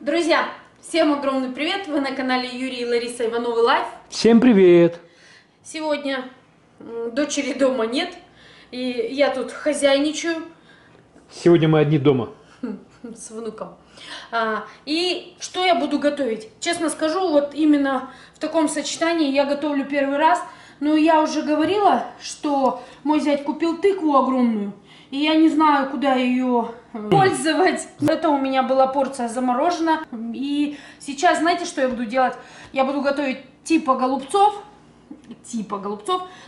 Друзья, всем огромный привет! Вы на канале Юрий и Лариса Ивановый Лайф. Всем привет! Сегодня дочери дома нет, и я тут хозяйничаю. Сегодня мы одни дома. С внуком. И что я буду готовить? Честно скажу, вот именно в таком сочетании я готовлю первый раз. Но я уже говорила, что мой зять купил тыкву огромную. И я не знаю, куда ее пользовать. Это у меня была порция заморожена. И сейчас, знаете, что я буду делать? Я буду готовить типа голубцов.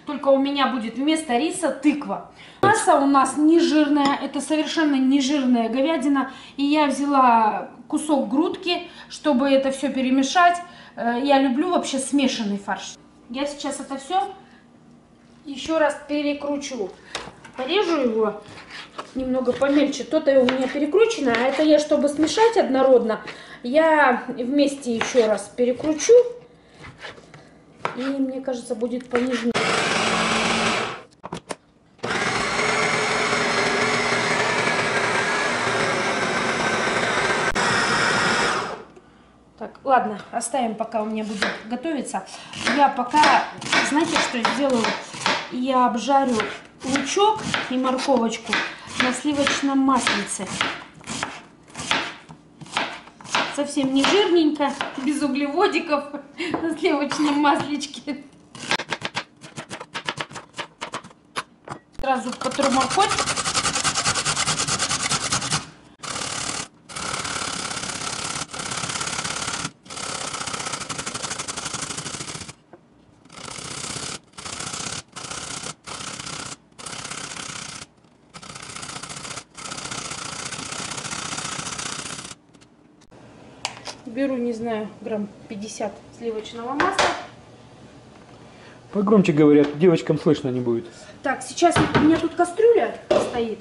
Только у меня будет вместо риса тыква. Мясо у нас нежирное, это совершенно нежирная говядина. И я взяла кусок грудки, чтобы это все перемешать. Я люблю вообще смешанный фарш. Я сейчас это все еще раз перекручу. Порежу его немного помельче. То-то у меня перекручено, а это я, чтобы смешать однородно, я вместе еще раз перекручу. И, мне кажется, будет понежнее. Так, ладно, оставим, пока у меня будет готовиться. Я пока, знаете, что сделаю? Я обжарю лучок и морковочку на сливочном маслице. Совсем не жирненько, без углеводиков, на сливочном масличке. Сразу потру морковь. Беру, не знаю, грамм 50 сливочного масла. Погромче говорят, девочкам слышно не будет. Так, сейчас у меня тут кастрюля стоит.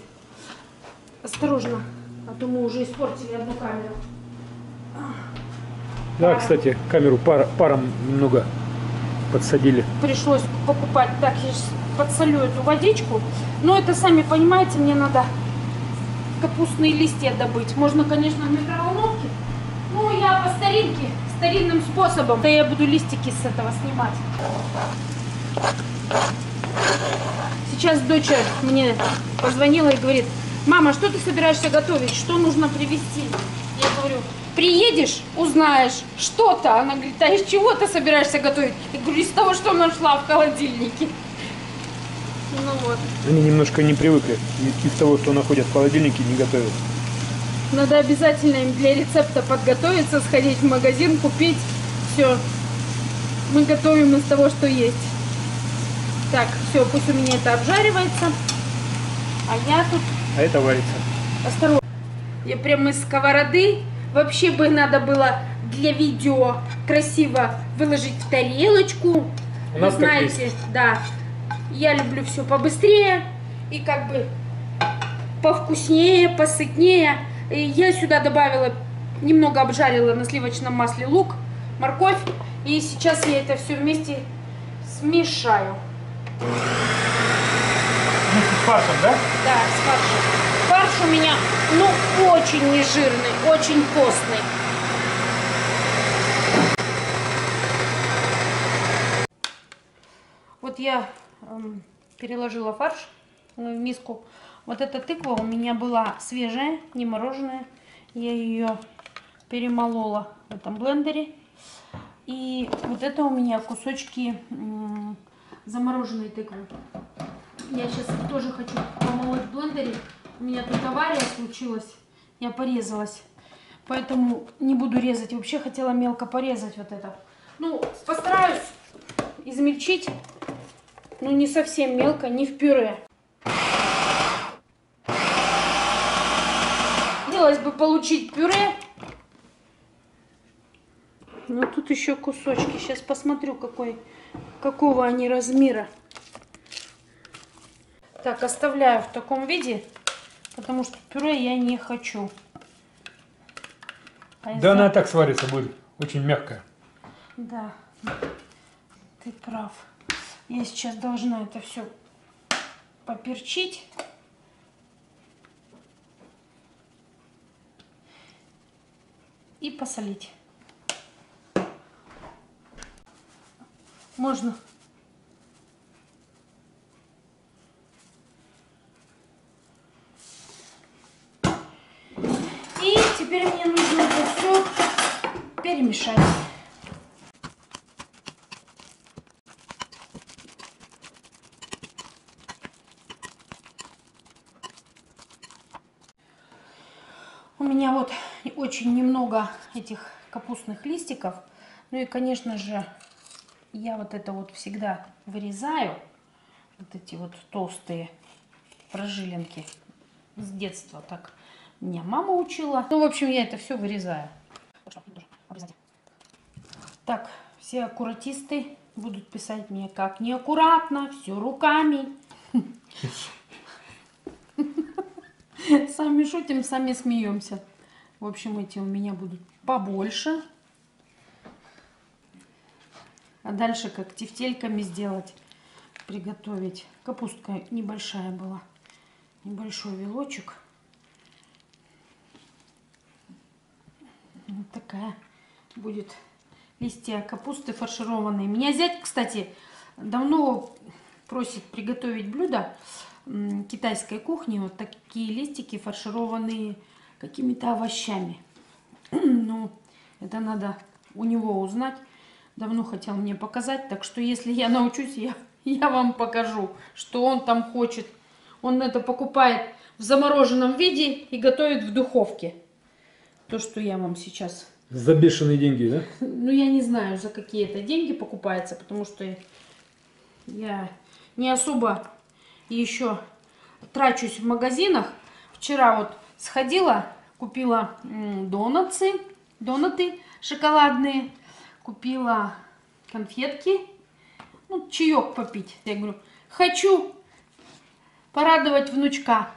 Осторожно, а то мы уже испортили одну камеру. Да, кстати, камеру паром много подсадили. Пришлось покупать. Так, я сейчас подсолю эту водичку. Но это, сами понимаете, мне надо капустные листья добыть. Можно, конечно, в микроволновке. Ну, я по старинке, старинным способом. Да я буду листики с этого снимать. Сейчас дочь мне позвонила и говорит: мама, что ты собираешься готовить? Что нужно привезти? Я говорю: приедешь, узнаешь что-то. Она говорит: а из чего ты собираешься готовить? Я говорю: из того, что нашла в холодильнике. Ну вот. Они немножко не привыкли. Из того, что находят в холодильнике, не готовят. Надо обязательно им для рецепта подготовиться, сходить в магазин, купить. Все. Мы готовим из того, что есть. Так, все, пусть у меня это обжаривается. А я тут... А это варится. Осторожно. Я прямо из сковороды. Вообще бы надо было для видео красиво выложить в тарелочку. Вы знаете, да. Я люблю все побыстрее и как бы повкуснее, посытнее. Я сюда добавила, немного обжарила на сливочном масле лук, морковь. И сейчас я это все вместе смешаю. Вместе с фаршем, да? Да, с фаршем. Фарш у меня, ну, очень нежирный, очень постный. Вот я переложила фарш в миску. Вот эта тыква у меня была свежая, не мороженая. Я ее перемолола в этом блендере. И вот это у меня кусочки замороженной тыквы. Я сейчас тоже хочу помолоть в блендере. У меня тут авария случилась, я порезалась. Поэтому не буду резать. Вообще хотела мелко порезать вот это. Ну, постараюсь измельчить, но не совсем мелко, не в пюре. Хотелось бы получить пюре. Ну тут еще кусочки. Сейчас посмотрю, какого они размера. Так, оставляю в таком виде, потому что пюре я не хочу. Да, она так сварится будет. Очень мягкая. Да, ты прав. Я сейчас должна это все поперчить. и посолить. Можно перемешать. У меня вот очень немного этих капустных листиков. Ну и, конечно же, я вот это вот всегда вырезаю. Вот эти вот толстые прожилинки с детства. Так меня мама учила. Ну, в общем, я это все вырезаю. Так, все аккуратисты будут писать мне, как неаккуратно, все руками. Сами шутим, сами смеемся. В общем, эти у меня будут побольше. А дальше как тефтельками сделать, приготовить. Капустка небольшая была. Небольшой вилочек. Вот такая будет листья капусты фаршированные. Меня зять, кстати, давно просит приготовить блюдо китайской кухни. Вот такие листики, фаршированные какими-то овощами. Ну, это надо у него узнать. Давно хотел мне показать. Так что, если я научусь, я вам покажу, что он там хочет. Он это покупает в замороженном виде и готовит в духовке. То, что я вам сейчас... За бешеные деньги, да? Ну, я не знаю, за какие это деньги покупается, потому что я не особо еще трачусь в магазинах. Вчера вот сходила, купила донаты шоколадные, купила конфетки, ну, чаек попить. Я говорю, хочу порадовать внучка.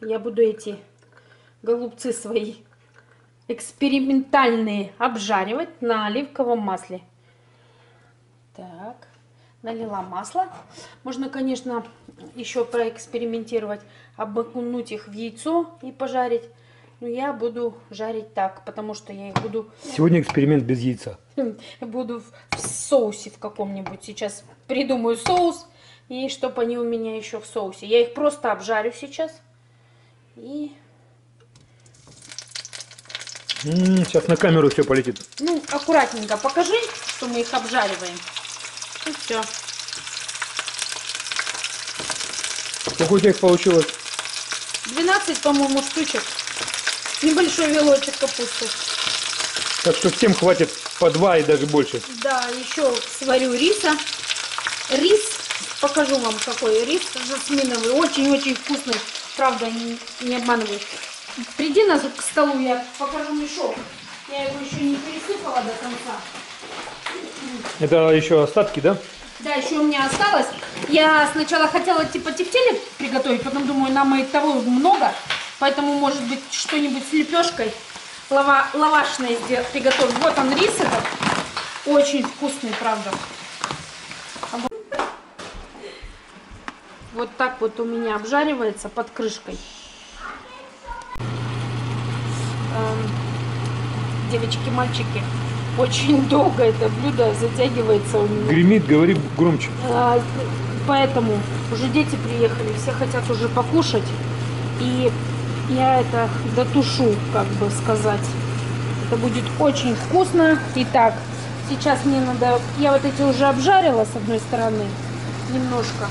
Я буду эти голубцы свои экспериментальные обжаривать на оливковом масле. Так, налила масло. Можно, конечно, еще проэкспериментировать, обмакнуть их в яйцо и пожарить. Но я буду жарить так, потому что я их буду... Сегодня эксперимент без яйца. Буду в соусе в каком-нибудь. Сейчас придумаю соус, и чтобы они у меня еще в соусе. Я их просто обжарю сейчас. И... Сейчас на камеру все полетит. Ну, аккуратненько покажи, что мы их обжариваем. И все. Сколько у тебя их получилось? 12, по-моему, штучек. Небольшой вилочек капусты. Так что всем хватит по 2 и даже больше. Да, еще сварю риса. Рис, покажу вам какой рис жасминовый. Очень-очень вкусный. Правда, не обманываю. Приди нас к столу, я покажу мешок. Я его еще не пересыпала до конца. Это еще остатки, да? Да, еще у меня осталось. Я сначала хотела типа тефтели приготовить, потом думаю, нам и того много. Поэтому, может быть, что-нибудь с лепешкой лавашной приготовлю. Вот он, рис этот. Очень вкусный, правда. Вот так вот у меня обжаривается под крышкой. Девочки, мальчики, очень долго это блюдо затягивается у меня. Гремит, говори громче. Поэтому уже дети приехали, все хотят уже покушать. И... я это дотушу, как бы сказать. Это будет очень вкусно. Итак, сейчас мне надо... я вот эти уже обжарила с одной стороны. Немножко.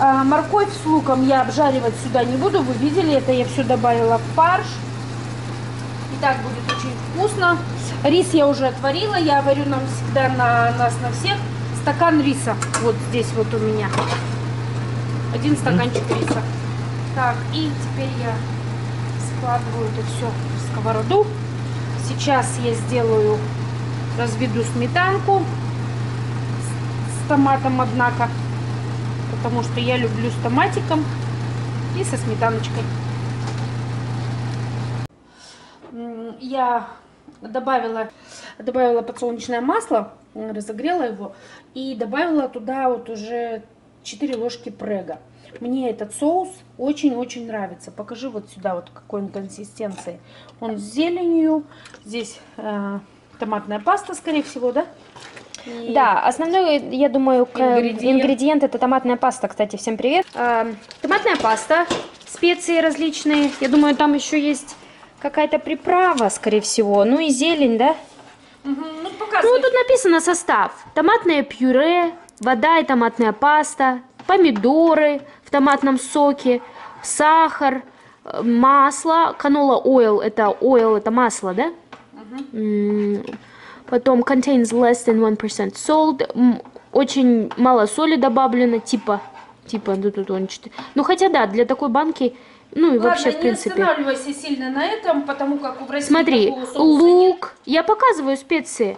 А морковь с луком я обжаривать сюда не буду. Вы видели, это я все добавила в фарш. И так будет очень вкусно. Рис я уже отварила. Я варю нам всегда на нас, на всех. Стакан риса. Вот здесь вот у меня. Один стаканчик риса. Так, и теперь я складываю это все в сковороду. Сейчас я сделаю, разведу сметанку с томатом, однако, потому что я люблю с томатиком и со сметаночкой. я добавила подсолнечное масло, разогрела его и добавила туда вот уже 4 ложки Prego. Мне этот соус очень-очень нравится. Покажи вот сюда, вот какой он консистенции. Он с зеленью. Здесь томатная паста, скорее всего, да? И... Да, основной, я думаю, ингредиент это томатная паста. Кстати, всем привет. Томатная паста, специи различные. Я думаю, там еще есть какая-то приправа, скорее всего. Ну и зелень, да? Угу. Ну, показывай. Ну, тут написано состав. Томатное пюре, вода и томатная паста, помидоры в томатном соке, сахар, масло, канола oil, это масло, да? Угу. Потом contains less than 1% salt, очень мало соли добавлено, типа, ну тут он 4. Ну хотя да, для такой банки, ну и ладно, вообще в принципе. Не останавливайся сильно на этом, потому как в России. Смотри, лук, я показываю специи.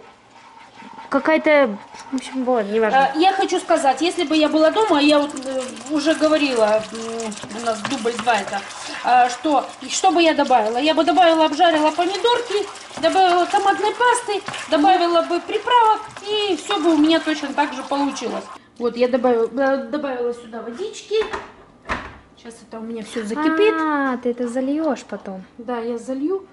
Какая-то, в общем, вот, неважно. Я хочу сказать, если бы я была дома, я вот уже говорила, у нас дубль 2 это, что бы я добавила? Я бы добавила, обжарила помидорки, добавила томатной пасты, добавила бы приправок, и все бы у меня точно так же получилось. Вот, я добавила сюда водички. Сейчас это у меня все закипит. А, ты это зальешь потом. Да, я залью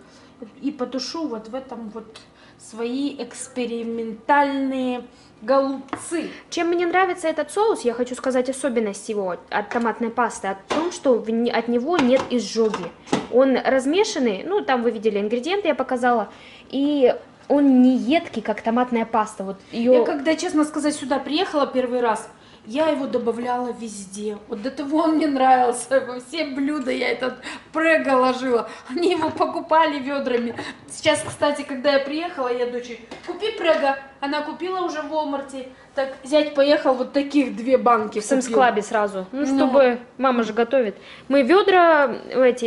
и потушу вот в этом вот... свои экспериментальные голубцы. Чем мне нравится этот соус, я хочу сказать особенность его от томатной пасты, о том, что от него нет изжоги. Он размешанный, ну там вы видели ингредиенты, я показала, и он не едкий, как томатная паста. Вот ее... Я когда, честно сказать, сюда приехала первый раз, я его добавляла везде. Вот до того он мне нравился. Во все блюда я этот Prego ложила. Они его покупали ведрами. Сейчас, кстати, когда я приехала, я дочери: купи Prego. Она купила уже в Walmart. Так, зять поехал, вот таких 2 банки в Sam's Club сразу. Ну, чтобы... Мама же готовит. Мы ведра,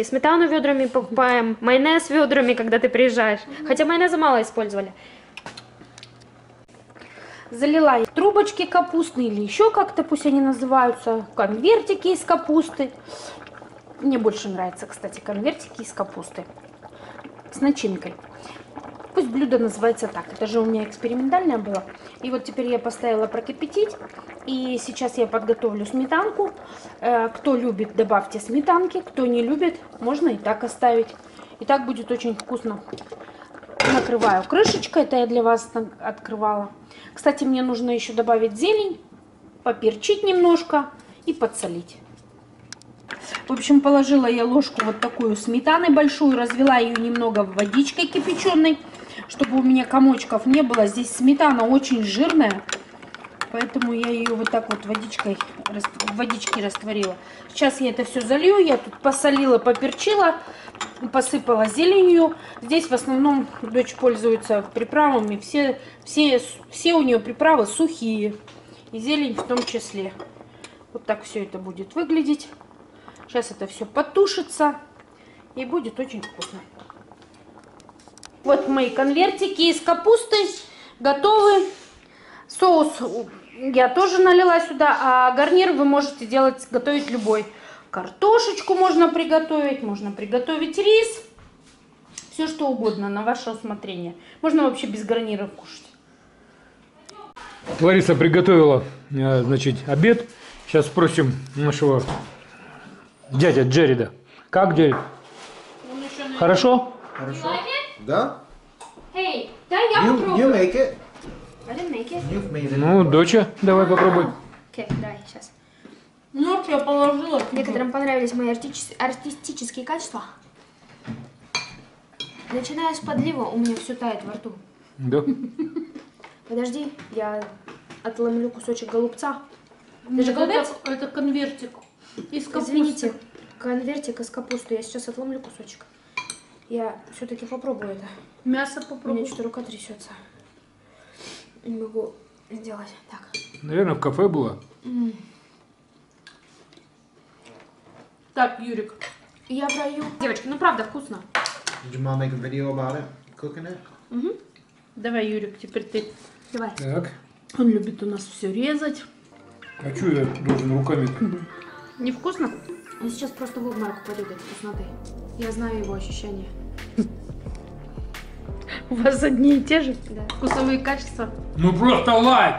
сметану ведрами покупаем, майонез ведрами, когда ты приезжаешь. Хотя майонеза мало использовали. Залила трубочки капустные или еще как-то, пусть они называются, конвертики из капусты. Мне больше нравятся, кстати, конвертики из капусты с начинкой. Пусть блюдо называется так. Это же у меня экспериментальное было. И вот теперь я поставила прокипятить. И сейчас я подготовлю сметанку. Кто любит, добавьте сметанки. Кто не любит, можно и так оставить. И так будет очень вкусно. Накрываю крышечкой, это я для вас открывала. Кстати, мне нужно еще добавить зелень, поперчить немножко и подсолить. В общем, положила я ложку вот такую сметаны большую, развела ее немного водичкой кипяченой, чтобы у меня комочков не было. Здесь сметана очень жирная, поэтому я ее вот так вот водичкой, в водичке растворила. Сейчас я это все залью, я тут посолила, поперчила, посыпала зеленью. Здесь в основном дочь пользуется приправами, все у нее приправы сухие, и зелень в том числе. Вот так все это будет выглядеть. Сейчас это все потушится, и будет очень вкусно. Вот мои конвертики из капусты готовы. Соус я тоже налила сюда, а гарнир вы можете готовить любой. Картошечку можно приготовить рис, все что угодно на ваше усмотрение. Можно вообще без гарнира кушать. Лариса приготовила, значит, обед. Сейчас спросим нашего дядя Джеррида. Как Джеррид? Хорошо? Хорошо. Да. Эй, да, я попробую. Ну, доча, давай попробуй. Окей, давай, сейчас. Нож я положила. Некоторым понравились мои артистические качества. Начиная с подлива, у меня все тает во рту. Да? Подожди, я отломлю кусочек голубца. Даже голубец? Это конвертик из капусты. Извините, конвертик из капусты. Я сейчас отломлю кусочек. Я все-таки попробую это. Мясо попробую. У меня что-то рука трясется. Не могу сделать так. Наверное, в кафе было. Так, Юрик, я прою. Девочки, ну правда вкусно. Давай, Юрик, теперь ты. Давай. Так. Он любит у нас все резать. А что я должен руками? Невкусно? Он сейчас просто в обморок пойдет от вкусноты. Я знаю его ощущения. У вас одни и те же вкусовые качества. Ну просто лайк!